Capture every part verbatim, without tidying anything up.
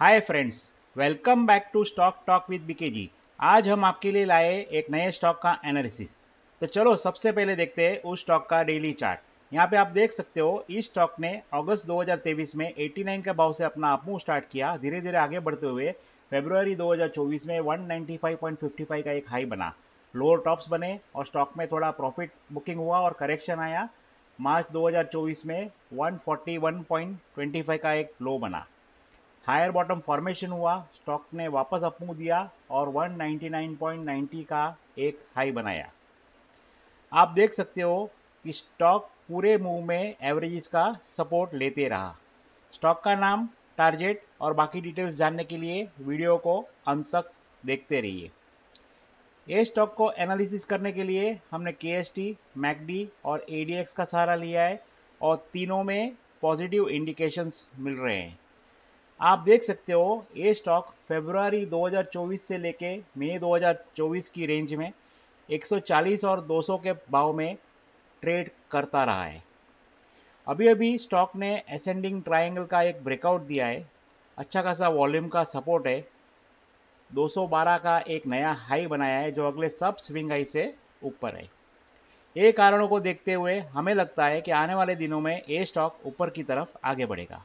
Hi friends, welcome back to stock talk with BKG. आज हम आपके लिए लाए एक नए स्टॉक का एनालिसिस। तो चलो सबसे पहले देखते हैं उस स्टॉक का डेली चार्ट। यहाँ पे आप देख सकते हो इस स्टॉक ने अगस्त दो हज़ार तेईस में नवासी के भाव से अपना अपमूव स्टार्ट किया, धीरे धीरे आगे बढ़ते हुए फरवरी दो हज़ार चौबीस में एक सौ पचानवे पॉइंट पाँच पाँच का एक हाई बना, लोअर टॉप्स बने और स्टॉक में थोड़ा प्रॉफिट बुकिंग हुआ और करेक्शन आया। मार्च दो हज़ार चौबीस में एक सौ इकतालीस पॉइंट दो पाँच का एक लो बना, हायर बॉटम फॉर्मेशन हुआ, स्टॉक ने वापस अपमूव दिया और एक सौ निन्यानवे पॉइंट नब्बे का एक हाई बनाया। आप देख सकते हो कि स्टॉक पूरे मूव में एवरेजेस का सपोर्ट लेते रहा। स्टॉक का नाम, टारगेट और बाकी डिटेल्स जानने के लिए वीडियो को अंत तक देखते रहिए। ये स्टॉक को एनालिसिस करने के लिए हमने के एस टी, मैकडी और ए डी एक्स का सहारा लिया है और तीनों में पॉजिटिव इंडिकेशंस मिल रहे हैं। आप देख सकते हो ये स्टॉक फरवरी दो हज़ार चौबीस से लेके मई दो हज़ार चौबीस की रेंज में एक सौ चालीस और दो सौ के भाव में ट्रेड करता रहा है। अभी अभी स्टॉक ने असेंडिंग ट्रायंगल का एक ब्रेकआउट दिया है, अच्छा खासा वॉल्यूम का सपोर्ट है, दो सौ बारह का एक नया हाई बनाया है जो अगले सब स्विंग हाई से ऊपर है। ये कारणों को देखते हुए हमें लगता है कि आने वाले दिनों में ये स्टॉक ऊपर की तरफ आगे बढ़ेगा।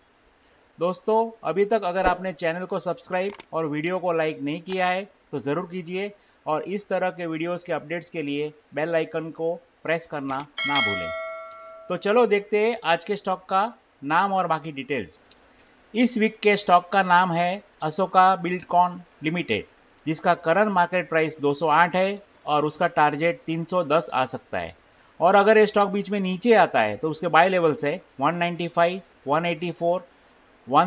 दोस्तों, अभी तक अगर आपने चैनल को सब्सक्राइब और वीडियो को लाइक नहीं किया है तो ज़रूर कीजिए और इस तरह के वीडियोस के अपडेट्स के लिए बेल आइकन को प्रेस करना ना भूलें। तो चलो देखते हैं आज के स्टॉक का नाम और बाकी डिटेल्स। इस वीक के स्टॉक का नाम है अशोका बिल्डकॉन लिमिटेड, जिसका करंट मार्केट प्राइस दो सौ आठ है और उसका टारगेट तीन सौ दस आ सकता है। और अगर ये स्टॉक बीच में नीचे आता है तो उसके बाय लेवल्स है एक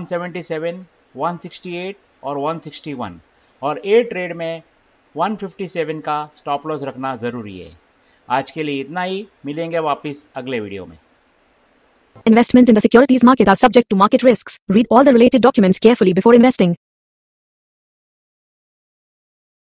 सौ पचानवे, एक सौ चौरासी, एक सौ सतहत्तर, एक सौ अड़सठ और एक सौ इकसठ और ए ट्रेड में एक सौ सत्तावन का स्टॉप लॉस रखना ज़रूरी है। आज के लिए इतना ही, मिलेंगे वापस अगले वीडियो में। Investment in the securities market are subject to market risks. Read all the related documents carefully before investing.